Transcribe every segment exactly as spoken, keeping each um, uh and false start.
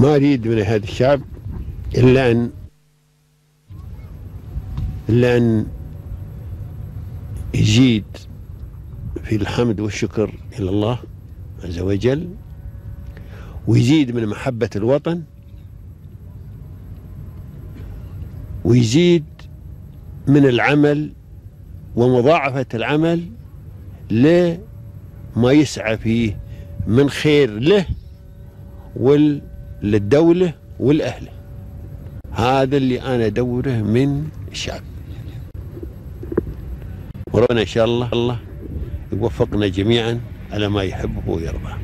ما أريد من هذا الشعب إلا أن إلا أن يزيد في الحمد والشكر إلى الله عز وجل، ويزيد من محبة الوطن، ويزيد من العمل ومضاعفة العمل لما يسعى فيه من خير له وللدولة والأهل. هذا اللي أنا أدوره من الشعب، وربنا إن شاء الله الله يوفقنا جميعا على ما يحبه ويرضاه.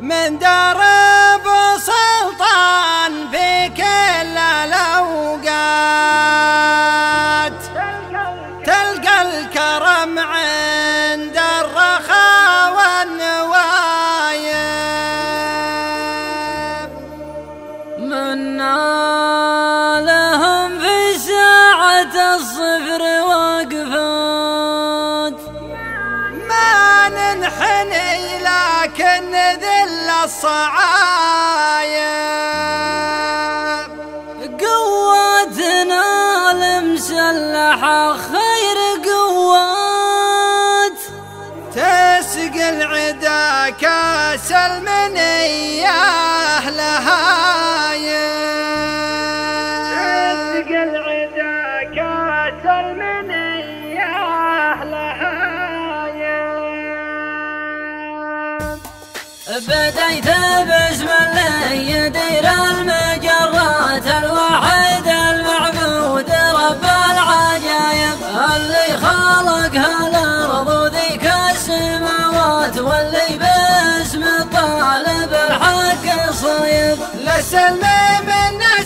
من درب سلطان في كل الأوقات تلقى الكرم عند الرخاء والنوايب، من لهم في ساعة الصفر وقفات ما ننحني لكن ذل الصعايب، قوتنا المسلحة خير قوات تسقي العدا كاس المنية بديت باسم اللي يدير المجرات الوحيد المعبود رب العجايب، اللي خلق هالارض وذيك السماوات، واللي باسم الطالب الحق صيب، لسلم من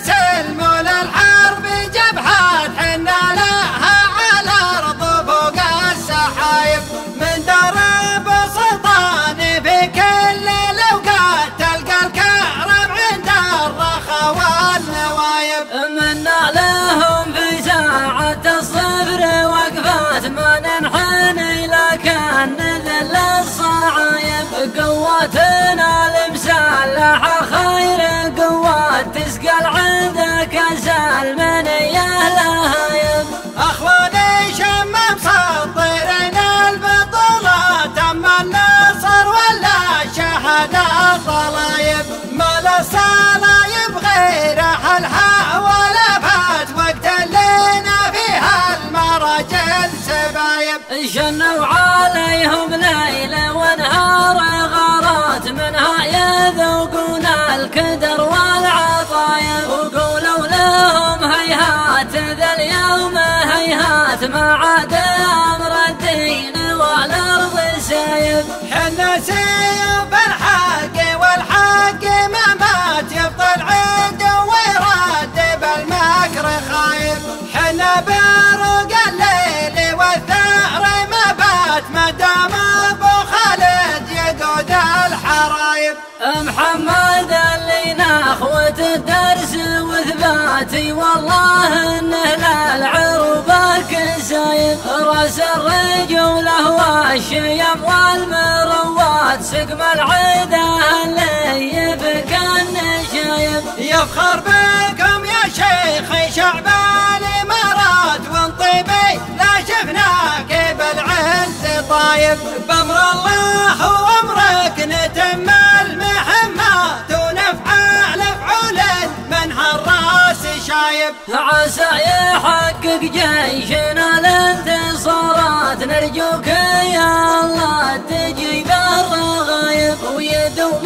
سلم للحرب جبهات حنا لها على الارض فوق السحايب، من درب سلطان في كل الاوقات تلقى الكرم عند الرخا والنوايب، منا لهم في ساعة الصفر وقفات ما ننحني لكن ذل الصعايب، قوتنا المسلحة خير قوات تسقى العذا كاس المنية لهايب، اخواني شمم سطرين البطولات اما النصر ولا شهد الضلايب، ما له صلايب غير حلها ولا فات وقت لنا فيها المراجل سبايب، شنوا عليهم ليلة ونهار غارات منها يذوقون الكدر والعطايب، وقولوا لهم هيهات ذا اليوم هيهات ما عاد أمر الدين والأرض سايب، حنا سيف الحق والحق ما مات يبطل عيد ويرتب المكر خايب، حنا برق الليل والثأر ما بات ما دام أبو خالد يقود الحرايب، محمد اللي نخوة الدرس وثباتي والله انه للعروبة كسايب، راس الرجل هو الشيم والمروات سقم العيدة اللي يبكى النشايب، يفخر بكم يا شيخ شعب الامارات وانطبي لا شفناك بالعز طايب، بامر الله وامرك نتم المهمات ونفعل افعولا من هالراس شايب، عسى يحقق جيشنا الانتصارات نرجوك يا الله تجيب الرغايب، ويدوم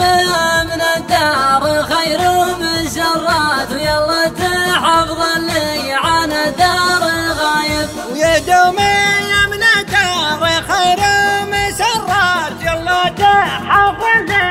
من الدار خير ومسرات ويلا تحفظ اللي عن دار غايب، ويدوم من الدار خير ومسرات يلا تحفظ